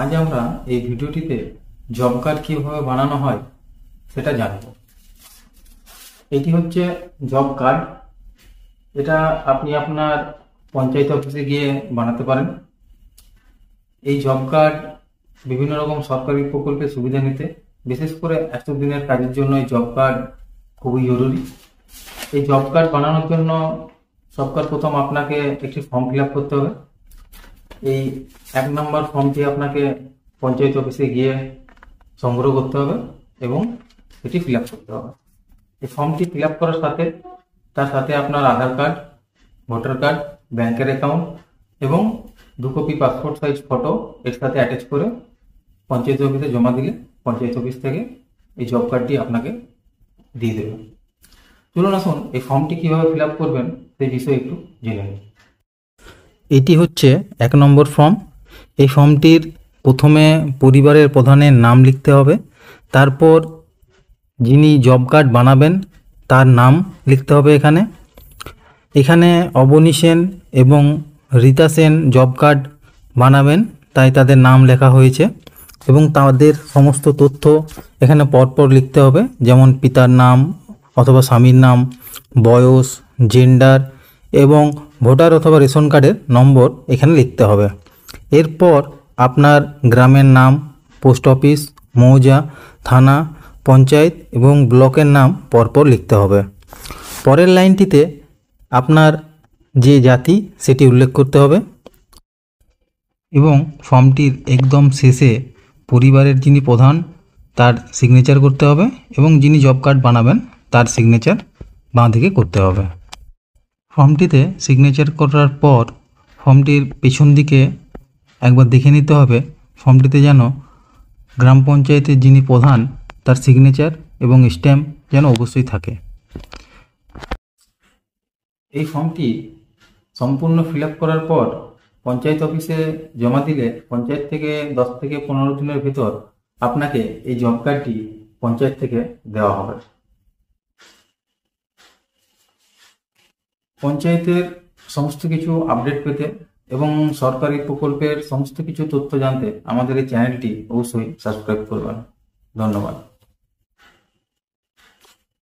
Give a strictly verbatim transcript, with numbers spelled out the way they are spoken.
आज আমরা এই ভিডিওটিতে জব কার্ড কিভাবে বানানো হয় সেটা জানব। এটি হচ্ছে জব কার্ড। এটা আপনি আপনার পঞ্চায়েত অফিসে গিয়ে বানাতে পারেন। এই জব কার্ড বিভিন্ন রকম সরকারি প্রকল্পে সুবিধা নিতে, বিশেষ করে একশো দিনের কাজের জন্য এই জব কার্ড খুবই জরুরি। এই জব কার্ড বানানোর জন্য সরকার প্রথম আপনাকে একটি ফর্ম ফিল আপ করতে হবে। এই এক নম্বর ফর্মটি আপনাকে পঞ্চায়েত অফিসে গিয়ে সংগ্রহ করতে হবে এবং এটি ফিল আপ করতে হবে। এই ফর্মটি ফিল আপ করার সাথে তার সাথে আপনার আধার কার্ড, ভোটার কার্ড, ব্যাংকের অ্যাকাউন্ট এবং দু কপি পাসপোর্ট সাইজ ফটো এর সাথে অ্যাটাচ করে পঞ্চায়েত অফিসে জমা দিলে পঞ্চায়েত অফিস থেকে এই জব কার্ডটি আপনাকে দিয়ে দেবে। চলুন আসুন এই ফর্মটি কীভাবে ফিল আপ করবেন সেই বিষয়ে একটু জেনে নিন। এটি হচ্ছে এক নম্বর ফর্ম। এই ফর্মটির প্রথমে পরিবারের প্রধানের নাম লিখতে হবে, তারপর যিনি জব কার্ড বানাবেন তার নাম লিখতে হবে। এখানে এখানে অবনী সেন এবং রীতা সেন জব কার্ড বানাবেন, তাই তাদের নাম লেখা হয়েছে এবং তাদের সমস্ত তথ্য এখানে পরপর লিখতে হবে, যেমন পিতার নাম অথবা স্বামীর নাম, বয়স, জেন্ডার এবং ভোটার অথবা রেশন কার্ডের নম্বর এখানে লিখতে হবে। এরপর আপনার গ্রামের নাম, পোস্ট অফিস, মৌজা, থানা, পঞ্চায়েত এবং ব্লকের নাম পরপর লিখতে হবে। পরের লাইনটিতে আপনার যে জাতি সেটি উল্লেখ করতে হবে এবং ফর্মটির একদম শেষে পরিবারের যিনি প্রধান তার সিগনেচার করতে হবে এবং যিনি জব কার্ড বানাবেন তার সিগনেচার বাঁ দিকে করতে হবে। ফর্মটিতে সিগনেচার করার পর ফর্মটির পেছন দিকে একবার দেখে নিতে হবে ফর্মটিতে যেন গ্রাম পঞ্চায়েতের যিনি প্রধান তার সিগনেচার এবং স্ট্যাম্প যেন অবশ্যই থাকে। এই ফর্মটি সম্পূর্ণ ফিল আপ করার পর পঞ্চায়েত অফিসে জমা দিলে পঞ্চায়েত থেকে দশ থেকে পনেরো দিনের ভিতর আপনাকে এই জব কার্ডটি পঞ্চায়েত থেকে দেওয়া হবে। পঞ্চায়েতের সমস্ত কিছু আপডেট পেতে এবং সরকারি প্রকল্পের সমস্ত কিছু তথ্য জানতে আমাদের এই চ্যানেলটি অবশ্যই সাবস্ক্রাইব করবেন। ধন্যবাদ।